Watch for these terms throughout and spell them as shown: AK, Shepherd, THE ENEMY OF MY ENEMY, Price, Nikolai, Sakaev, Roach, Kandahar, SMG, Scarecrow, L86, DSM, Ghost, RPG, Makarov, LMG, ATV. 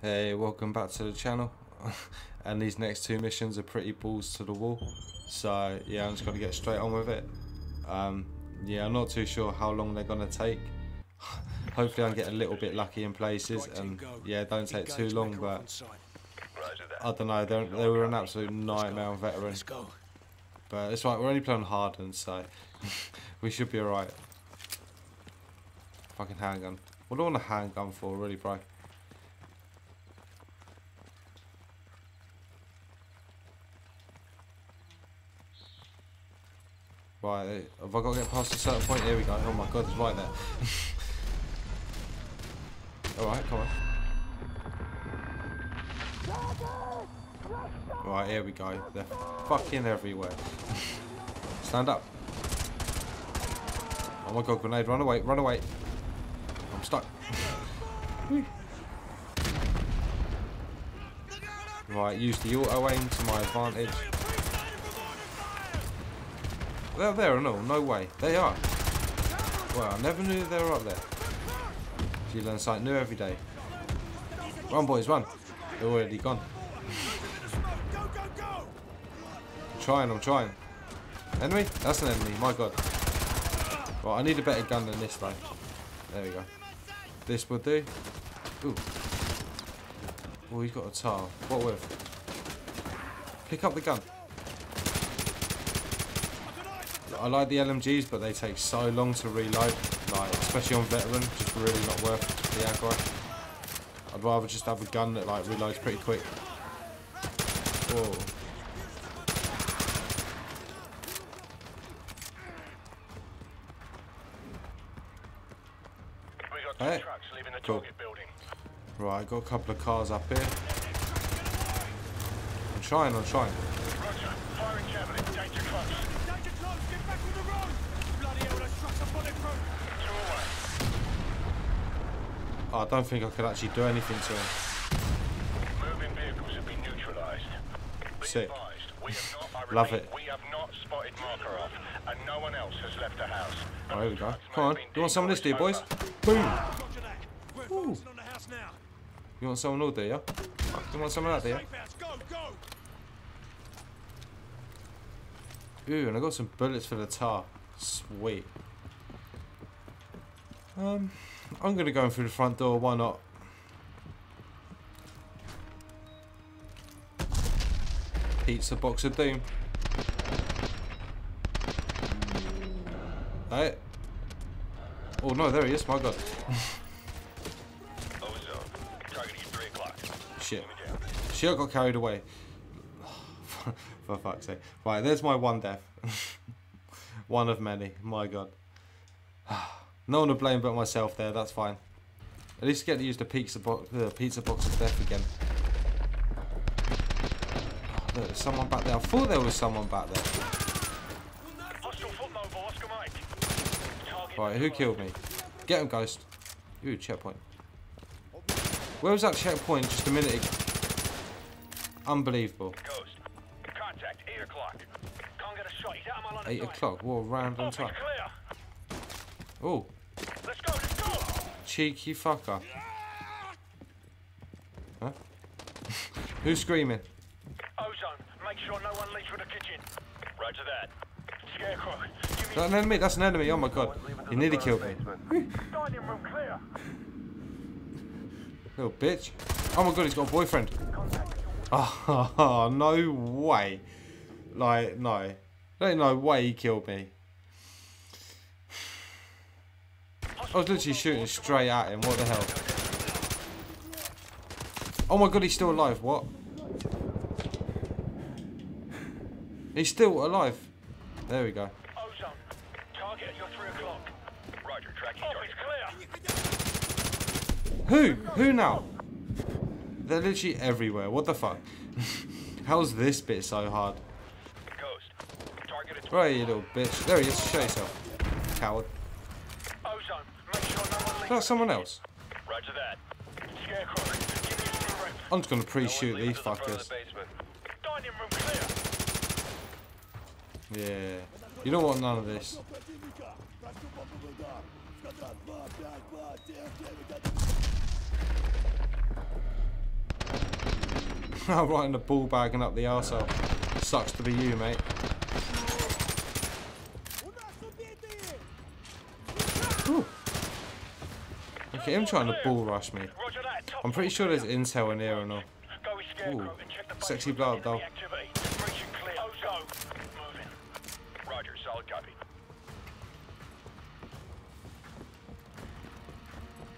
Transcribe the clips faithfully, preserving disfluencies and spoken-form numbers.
Hey, welcome back to the channel. And these next two missions are pretty balls to the wall, so yeah, I'm just going to get straight on with it. Um, yeah, I'm not too sure how long they're going to take. Hopefully I can get a little bit lucky in places and yeah, don't take too long, but I don't know, they were an absolute nightmare on veteran. But it's right, we're only playing hardened, so we should be alright. Fucking handgun. What do I want a handgun for, really, bro? Right, have I got to get past a certain point? Here we go. Oh my god, it's right there. Alright, come on. Right, here we go. They're fucking everywhere. Stand up. Oh my god, grenade, run away, run away. I'm stuck. Right, use the auto aim to my advantage. They're there and all, no way. They are. Well, I never knew they were up there. You learn something new every day. Run, boys, run. They're already gone. I'm trying, I'm trying. Enemy? That's an enemy, my god. Right, I need a better gun than this, though. There we go. This will do. Ooh. Oh, he's got a tar. What with? Pick up the gun. I like the L M Gs, but they take so long to reload. Like, especially on veteran, just really not worth the aggro. I'd rather just have a gun that like reloads pretty quick. Whoa. Hey. Cool. Right, got a couple of cars up here. I'm trying, I'm trying. Roger. Firing javelin. Danger close. Danger close. Get back on the road. Bloody hell, I struck a bullet from. Two away. Oh, I don't think I could actually do anything to him. Moving vehicles have been neutralised. Sick. We have not, love it. We have not spotted Makarov, and no one else has left the house. Oh, here we go. Come on. You want some of this, dear boys? Boom. Ooh. You want someone all there, yeah? You want someone out there? Ooh, and I got some bullets for the tar. Sweet. Um, I'm gonna go in through the front door. Why not? Pizza box of doom. Hey. Oh no, there he is. My god. Shit. Shit, I got carried away. For fuck's sake. Right, there's my one death. One of many. My god. No one to blame but myself there, that's fine. At least get to use the pizza box, the pizza box of death again. Oh, look, there's someone back there. I thought there was someone back there. Right, who killed me? Get him, Ghost. Ooh, checkpoint. Where was that checkpoint just a minute ago? Unbelievable. Eight o'clock. What a random time. Oh, cheeky fucker! Huh? Who's screaming? Ozone, make sure no one leaves for the kitchen. Roger that. Scarecrow. Is that an enemy? That's an enemy. Oh my god! He nearly killed me. Dining room clear. Little bitch. Oh my god, he's got a boyfriend. Oh, no way. Like, no. There ain't no way he killed me. I was literally shooting straight at him. What the hell? Oh my god, he's still alive. What? He's still alive. There we go. Who? Who now? They're literally everywhere. What the fuck? How's this bit so hard? Right, you little bitch. There he is. Show yourself, coward. Ozone, make sure no one leaves. Is that someone else? Roger that. Scarecrow, give me some room. I'm just gonna pre-shoot no these fuckers. Dining room clear. Yeah. You don't want none of this. Right in the ball bag and up the arsehole. Sucks to be you, mate. Ooh. Look at him trying to ball rush me. I'm pretty sure there's intel in here or not. Ooh. Sexy blood, though.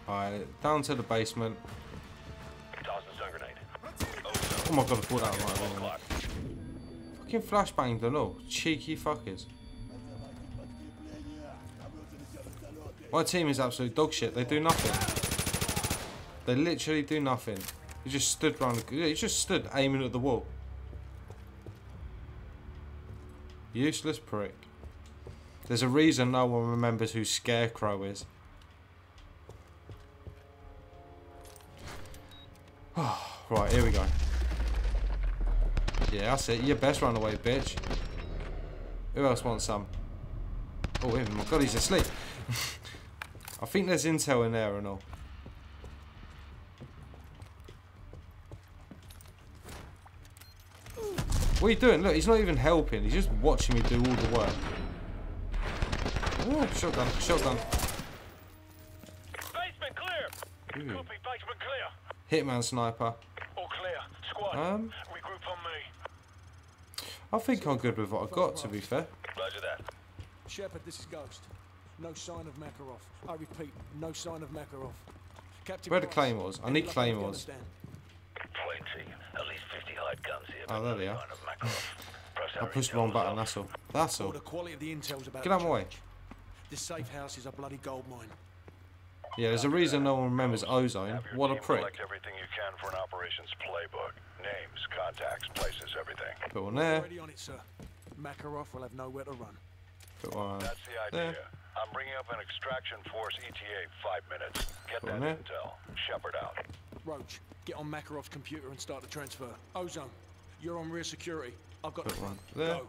Alright, down to the basement. Oh my god, I pulled out of my way. Fucking flashbanged and all. Cheeky fuckers. My team is absolute dog shit. They do nothing. They literally do nothing. He just stood round. He just stood aiming at the wall. Useless prick. There's a reason no one remembers who Scarecrow is. Right, here we go. Yeah, that's it. You best run away, bitch. Who else wants some? Oh, him. My god, he's asleep. I think there's intel in there and all. What are you doing? Look, he's not even helping. He's just watching me do all the work. Oh, shotgun, shotgun. Basement clear. Ooh. Copy, basement clear. Hitman sniper. All clear. Squad. Um, regroup on me. I think I'm good with what I've got, to be fair. Roger that. Shepherd, this is Ghost. No sign of Makarov. I repeat, no sign of Makarov. Captain. Where the claymores? I need claymores. Plenty. At least fifty hide guns here. Oh, there they are. I pushed the wrong button, that's all. That's all. Get out of my way. This safe house is a bloody gold mine. Yeah, there's a reason no one remembers Ozone. What a prick. Collect everything you can for an operations playbook. Names, contacts, places, everything. Put one there. Already on it, sir. Makarov will have nowhere to run. Put one there. That's the idea. I'm bringing up an extraction force E T A five minutes. Get that intel. Shepherd out. Roach, get on Makarov's computer and start the transfer. Ozone, you're on rear security. I've got one there. Go.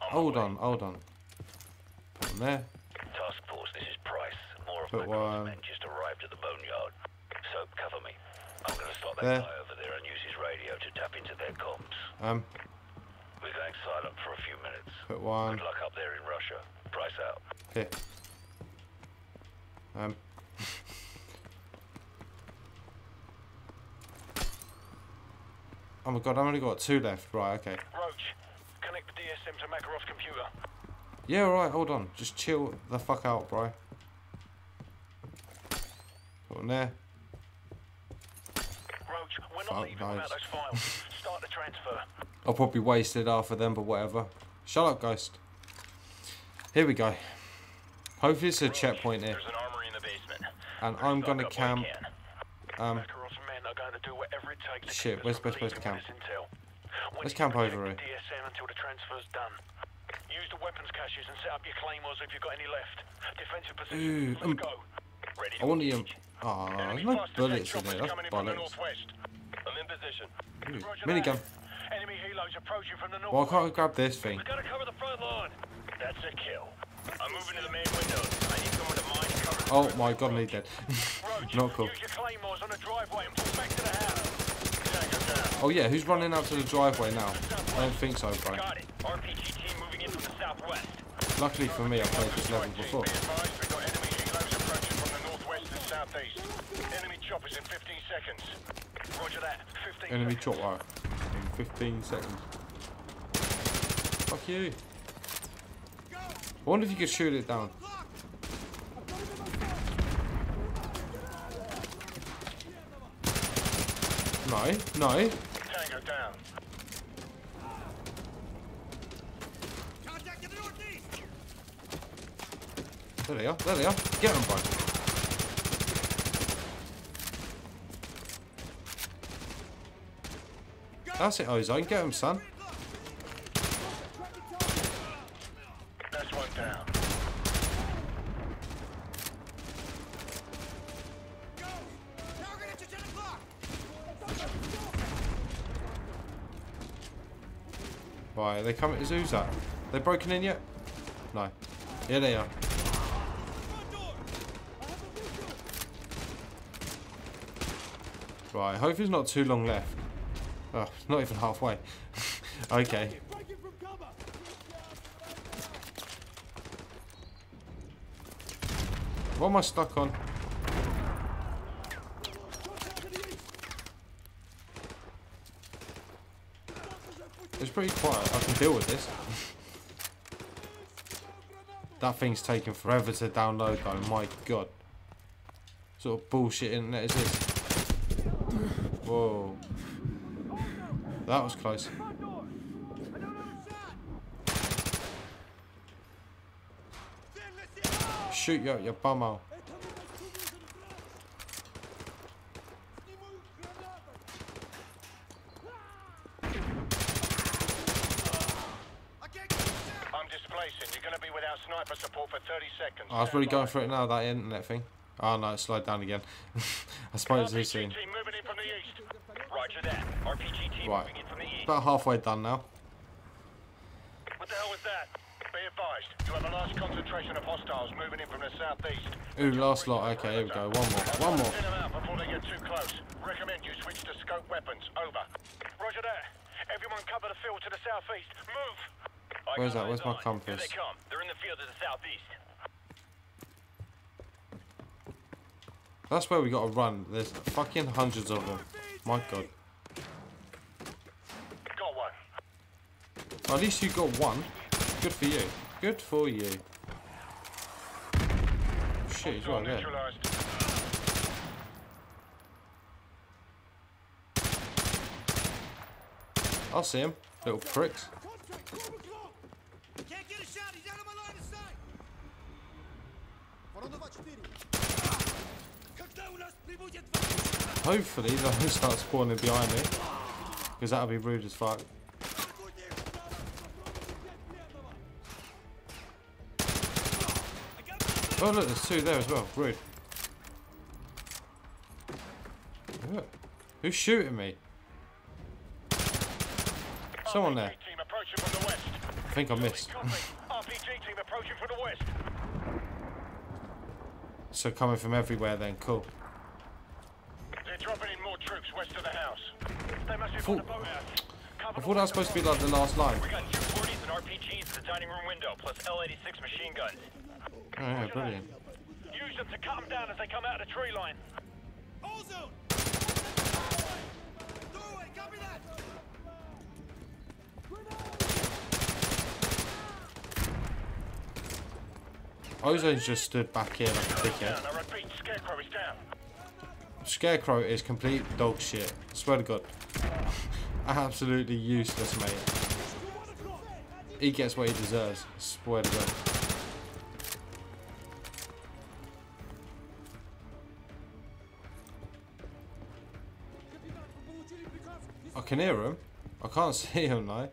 Hold on, hold on. Put one there. Task force, this is Price. More of Makarov's men just arrived at the boneyard. So cover me. I'm going to stop that there. guy over there and use his radio to tap into their comms. Um. We're going silent for a few minutes. Put one. Good luck up there in Russia. Price out. Here. Um. Oh my god, I've only got two left. Right, okay. Roach, connect the D S M to Makarov's computer. Yeah, alright, hold on. Just chill the fuck out, bro. Put on there. Roach, we're not fuck leaving nice. without those files. Start the transfer. I'll probably waste it after them, but whatever. Shut up, Ghost. Here we go. Hopefully it's a Roach, checkpoint here. There's an armory in the basement. And I'm going to camp. Um... Shit, where's the best place to camp? Let's camp over here. D S M until the transfer's done. Use the weapons caches and set up your claymores if you've got any left. Defensive position. Let's go. Ready. I want the um. Ah, there's no bullets in there. That's bollocks. I'm in position. Minigun. Enemy helos approaching from the north. Well, I can't grab this thing. We've got to cover the front line. That's a kill. I'm moving to the main window. I need someone to mine cover. Oh my god, I'm dead. Not cool. Use your claymores on the driveway and pull back to the house. Oh yeah, who's running out to the driveway now? I don't think so, bro. Luckily for me, I've played this level before. Enemy chopper right. in fifteen seconds. Fuck you. I wonder if you could shoot it down. No, no. Down. There they are, there they are. Get them, bro. That's it, Ozone. Get them, son. That's one down. Right, they coming to Zoo's at? They broken in yet? No. Here they are. Right, hopefully it's not too long left. Oh, not even halfway. Okay. What am I stuck on? It's pretty quiet. I can deal with this. That thing's taking forever to download though, my god. What sort of bullshit internet is this? Whoa. That was close. Shoot you out your bum hole. I was really going for it now, that internet thing. Oh no, it slowed down again. I suppose it's too soon. Right, about halfway done now. What the hell was that? Be advised, you have a large concentration of hostiles moving in from the southeast. Ooh, last lot. Okay, here we go. One more. One more. Send them out before they get too close. Recommend you switch to scope weapons. Over. Roger that. Everyone cover the field to the southeast. Move. Where's that? Where's my compass? Here they come. They're in the field to the southeast. That's where we gotta run. There's fucking hundreds of them. My god. Got one. Well, at least you got one. Good for you. Good for you. Shit, he's right there. I'll see him. Little pricks. Can't get a shot, he's out of my line of sight. Hopefully the host starts spawning behind me, because that'll be rude as fuck. Oh look, there's two there as well, rude. Look. Who's shooting me? Someone there. I think I missed. R P G team approaching from the west. So coming from everywhere then, cool. They're dropping in more troops west of the house. They must be from the boathouse. I thought that was supposed to be like the last line. We got two forties and R P Gs at the dining room window, plus L eighty-six machine guns. Oh yeah, brilliant. Use them to cut them down as they come out of the tree line. All zone! Doorway, copy that! Ozone's just stood back here like a dickhead. Scarecrow is down. Scarecrow is complete dog shit. I swear to God. Absolutely useless, mate. He gets what he deserves. I swear to God. I can hear him. I can't see him though. Roach,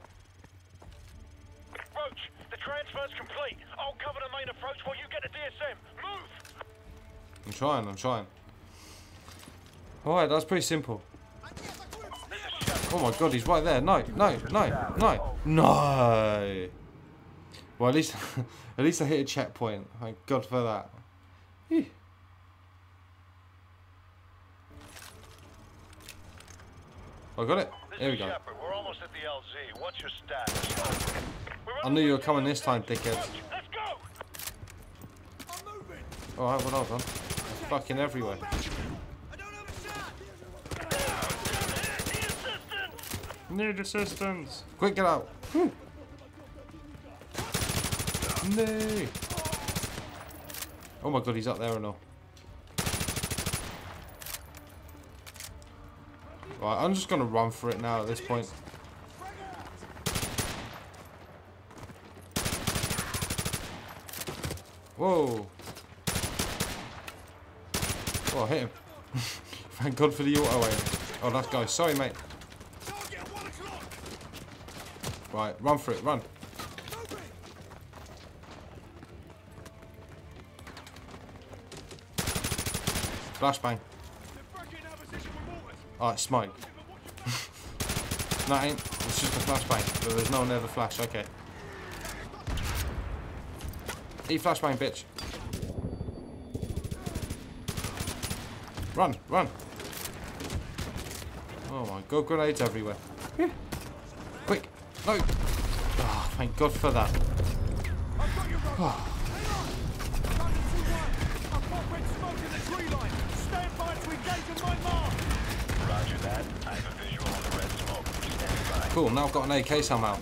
the transfer's complete. I'll cover the main approach while you get the D S M. Move! I'm trying, I'm trying. Alright, that's pretty simple. Oh my god, he's right there. No, no, no, no, no. Well, at least at least I hit a checkpoint. Thank God for that. Whew. I got it. There we go. We're almost at the L Z. What's your stats? I knew you were coming this time, dickheads. Alright, well done. I'm fucking everywhere. Need assistance! Quick, get out! Whew. No! Oh my god, he's up there and all. Right, I'm just gonna run for it now at this point. Whoa! Oh, I hit him. Thank God for the auto aim. Oh, that guy. Sorry, mate. Right, run for it, run. Flashbang. Oh, it's smoke. That ain't. It's just a flashbang. But there's no one there to flash. Okay. Eat flashbang, bitch. Run, run. Oh my god, grenades everywhere. Yeah. Quick. No. Oh, thank god for that. Oh. Cool, now I've got an A K somehow.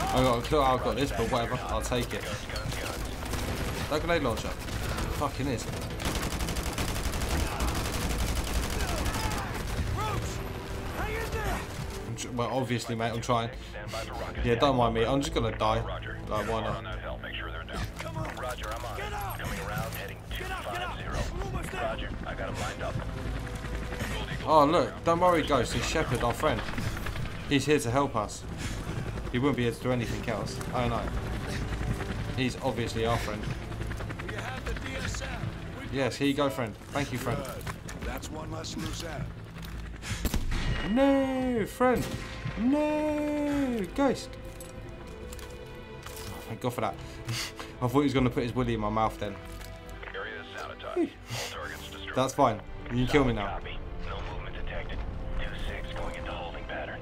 I've got a clue how I've got this, but whatever, I'll take it. That grenade launcher. Fucking is. Well, obviously, mate, I'm trying. Yeah, don't mind me. I'm just gonna die. Like, why not? Oh, look. Don't worry, Ghost. It's Shepherd, our friend. He's here to help us. He wouldn't be here to do anything else. I know. He's obviously our friend. Yes, here you go, friend. Thank you, friend. That's one less loose end. No, friend. No, Ghost. Oh, thank God for that. I thought he was going to put his willy in my mouth then. That's fine. You can kill me now. No movement detected. two six going into holding pattern.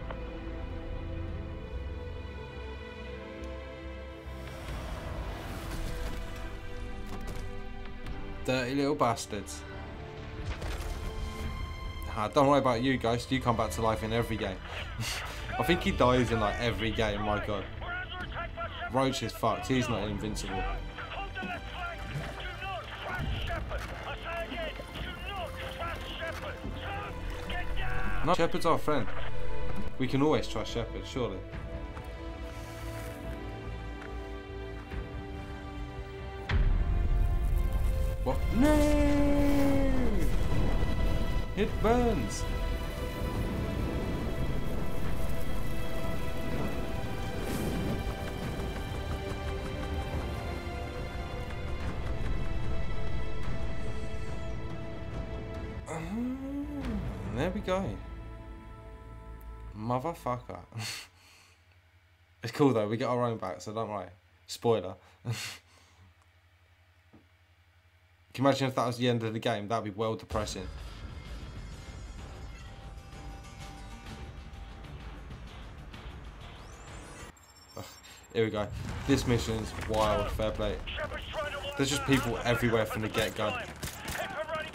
Dirty little bastards. Ah, don't worry about you, Ghost. You come back to life in every game. I think he dies in like every game. My god. Roach is fucked. He's not invincible. No, Shepherd's our friend. We can always trust Shepherd, surely. What? No! It burns. Uh, there we go. Motherfucker. It's cool though, we get our own back, so don't worry. Spoiler. Can you imagine if that was the end of the game? That'd be well depressing. Here we go. This mission's wild, fair play. There's just people everywhere from the get-go.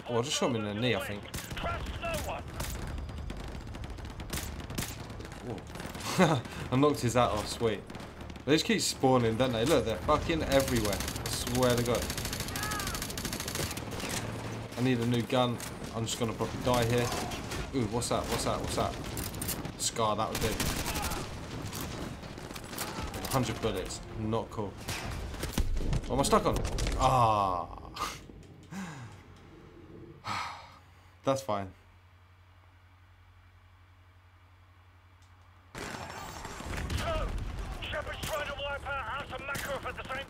Oh, I just shot him in the knee, I think. I knocked his hat off, sweet. They just keep spawning, don't they? Look, they're fucking everywhere. I swear to God. I need a new gun. I'm just gonna probably die here. Ooh, what's that? What's that? What's that? Scar, that would do. one hundred bullets, not cool. What am I stuck on? Ah. That's fine.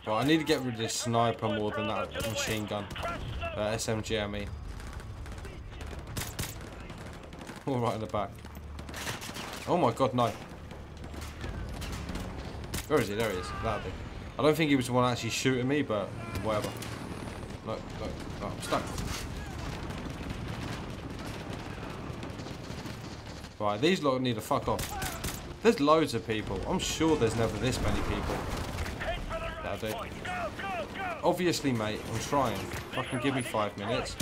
Well, I need to get rid of this sniper more than that machine gun. Uh, S M G, I mean. All right in the back. Oh my god, no. Where is he? There he is. That'll do. I don't think he was the one actually shooting me, but whatever. Look, look, look, I'm stuck. Right, these lot need to fuck off. There's loads of people. I'm sure there's never this many people. That'll do. Obviously, mate, I'm trying. Fucking give me five minutes.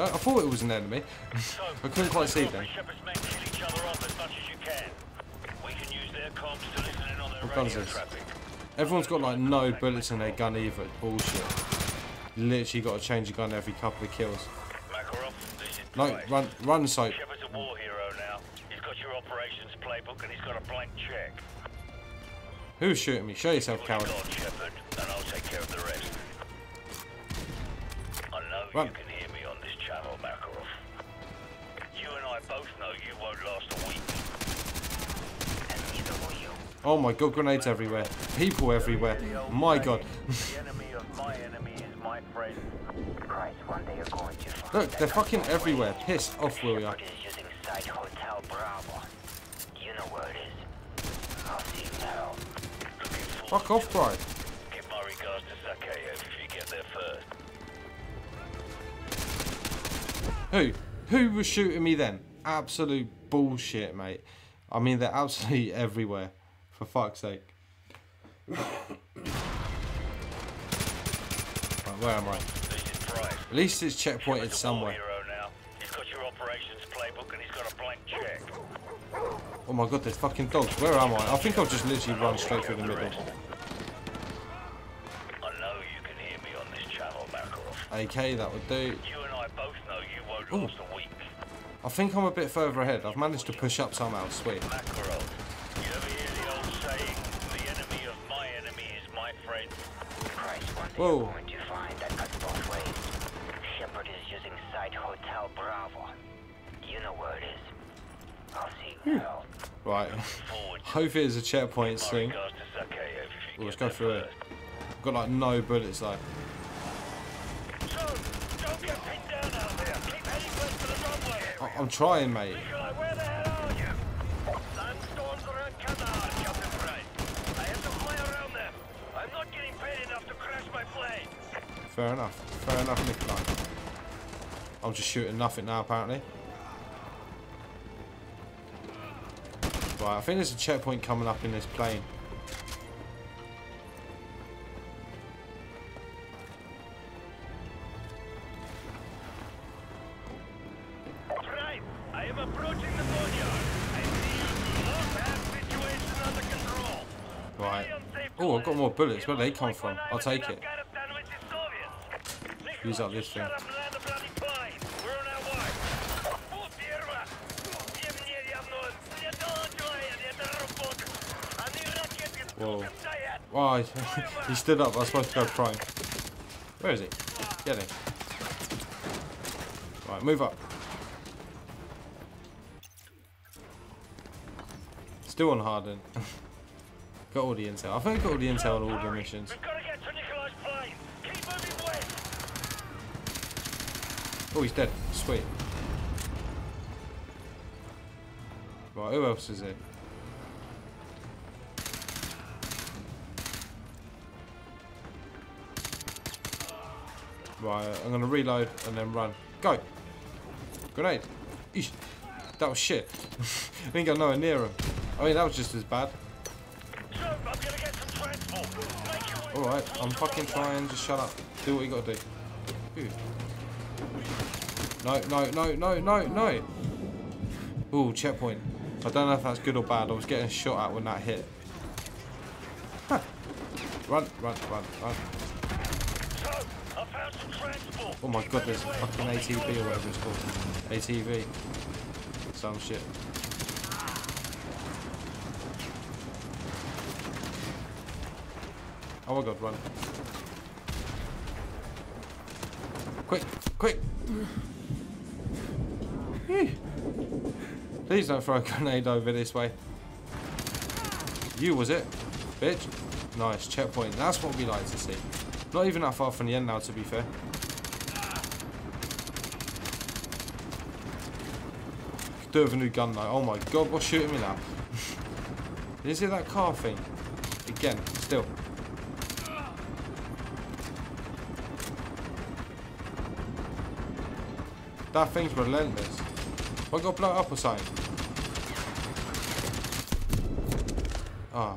I thought it was an enemy. I couldn't quite see them. What gun is this? Everyone's got like no bullets in their gun either. Bullshit. You literally got to change your gun every couple of kills. Makarov, this is Price. No, run, run, soap. Shepherd's a war hero now. He's got your operations playbook and he's got a blank check. Who's shooting me? Show yourself, coward. Shepherd, and I'll take care of the rest. I know run. You can hear me on this channel, Makarov. You and I both know you won't last a week. And neither will you. Oh my god, grenades everywhere. People everywhere. My god. The enemy of my enemy is my friend. Christ, one day you're going to find. Look, they're fucking everywhere. Pissed off, will ya? Shepherd is using side Fuck off, Price. Give my regards to Sakaev if you get there first. Who? Who was shooting me then? Absolute bullshit, mate. I mean, they're absolutely everywhere. For fuck's sake. Right, where am I? At least it's checkpointed somewhere. Oh my god, there's fucking dogs. Where am I? I think I've just literally run straight through the middle. I know you can hear me on this channel, Makarov. A K, that would do. You and I both know you won't last a week. I think I'm a bit further ahead. I've managed to push up somehow. Sweet. Makarov, you ever hear the old saying, the enemy of my enemy is my friend? Price, one thing point you find that cuts both ways. Shepherd is using site Hotel Bravo. You know where it is. I'll see you now. Right. Hopefully it's a checkpoint thing. We'll just go through it. I've got like no bullets though. So, don't get pinned down out there. Keep heading west to the runway. I I'm trying, mate. Nikolai, where the hell are you? Sandstorms around Kandahar, Captain Price. I have to fly around them. I'm not getting paid enough to crash my plane. Fair enough. Fair enough, Nikolai. I'm just shooting nothing now, apparently. Right, I think there's a checkpoint coming up in this plane. Right, I am approaching the boneyard. I see you must have situation under control. Right. Oh, I've got more bullets. Where do they come from? I'll take it. Use up this thing. Whoa. Why? Oh, he stood up. I was supposed to go prime. Where is he? Get him. Right, move up. Still on Harden. Got all the intel. I think I got all the intel on all the missions. Oh, he's dead. Sweet. Right, who else is it? Right, I'm going to reload and then run. Go! Grenade! Eesh. That was shit. I didn't go nowhere near him. I mean, that was just as bad. Alright, I'm fucking trying. Just shut up. Do what you got to do. Ooh. No, no, no, no, no, no! Ooh, checkpoint. I don't know if that's good or bad. I was getting shot at when that hit. Huh. Run, run, run, run. Oh my god, there's a fucking A T V or whatever it's called. A T V. Some shit. Oh my god, run. Quick, quick! Please don't throw a grenade over this way. You was it, bitch. Nice, checkpoint. That's what we like to see. Not even that far from the end now, to be fair. Could do with a new gun though. Oh my god, what's shooting me now? Is it that car thing? Again, still. That thing's relentless. Have I got blown up or something? Ah. Oh.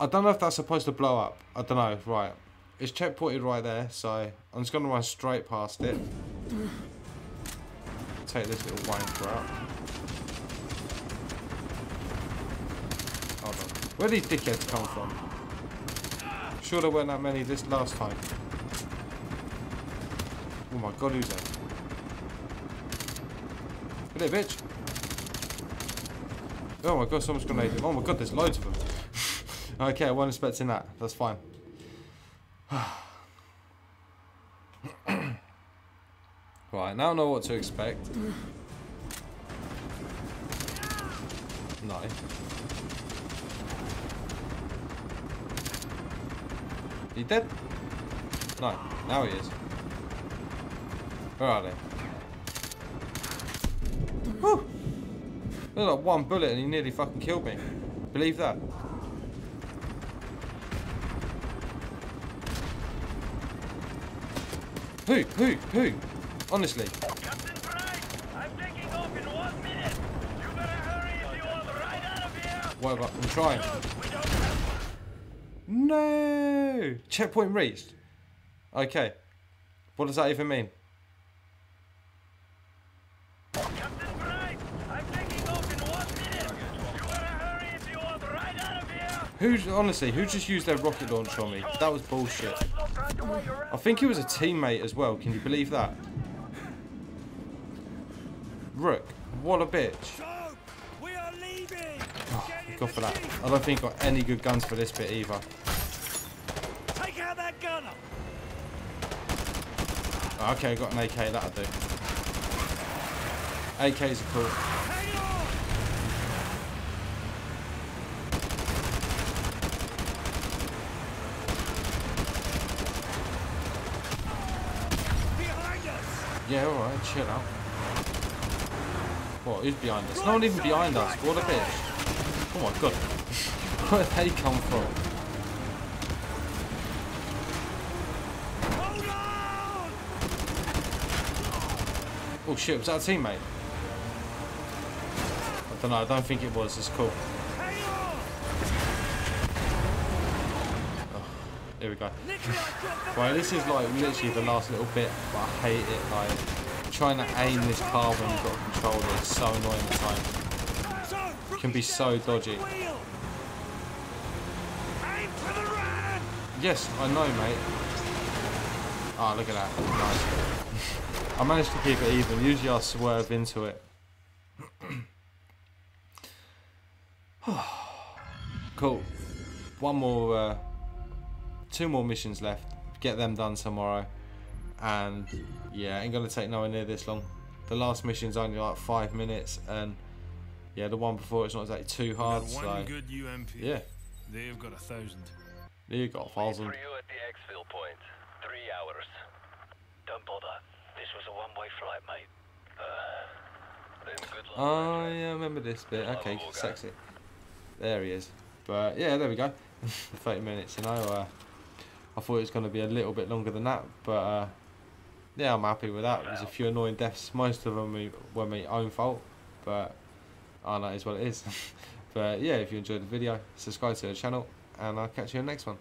I don't know if that's supposed to blow up. I don't know. Right. It's checkpointed right there, so I'm just going to run straight past it. Take this little wanker out. Hold on. Where did these dickheads come from? Sure there weren't that many this last time. Oh my god, who's that? Get it, bitch. Oh my god, someone's grenaded. Oh my god, there's loads of them. Okay, I wasn't expecting that. That's fine. Right, now I know what to expect. No. He dead? No, now he is. Where are they? Whew! There's like one bullet and he nearly fucking killed me. Believe that. Who? Who? Who? Honestly. Captain Price, I'm taking off in one minute. You better hurry if you want right out of here. Whatever, I'm trying. No! Checkpoint reached. Okay. What does that even mean? Captain Price, I'm taking off in one minute. You better hurry if you want right out of here. Who's honestly, who just used their rocket launch on me? That was bullshit. I think he was a teammate as well, can you believe that? Rook, what a bitch. So, we are leaving. Oh, God for that. I don't think I've got any good guns for this bit either. Take out that gunner. Oh, okay, I got an A K, that'll do. A Ks are cool. Yeah, alright, chill out. What, who's behind us? No one even behind us, what a bitch. Oh my god. Where did they come from? Oh shit, was that a teammate? I don't know, I don't think it was, it's cool. Here we go. Right, this is like literally the last little bit, but I hate it. Like trying to aim this car when you've got control is so annoying at times. It can be so dodgy. Yes, I know, mate. Ah, oh, look at that. Nice. I managed to keep it even. Usually I swerve into it. Cool. One more. Uh, Two more missions left, get them done tomorrow, and yeah, ain't gonna take nowhere near this long. The last mission's only like five minutes, and yeah, the one before it's not exactly too hard. One so good U M P. Yeah, they've got a thousand. They've got a thousand. Wait for you at the exfil point. Three hours. Don't bother. This was a one-way flight, mate. Uh, then good luck. Oh yeah, I remember this bit. Okay, sexy. There he is. But yeah, there we go. Thirty minutes, you know. Uh, I thought it was going to be a little bit longer than that, but uh, yeah, I'm happy with that. There's a few annoying deaths, most of them were my own fault, but I know it is what it is. But yeah, if you enjoyed the video, subscribe to the channel, and I'll catch you in the next one.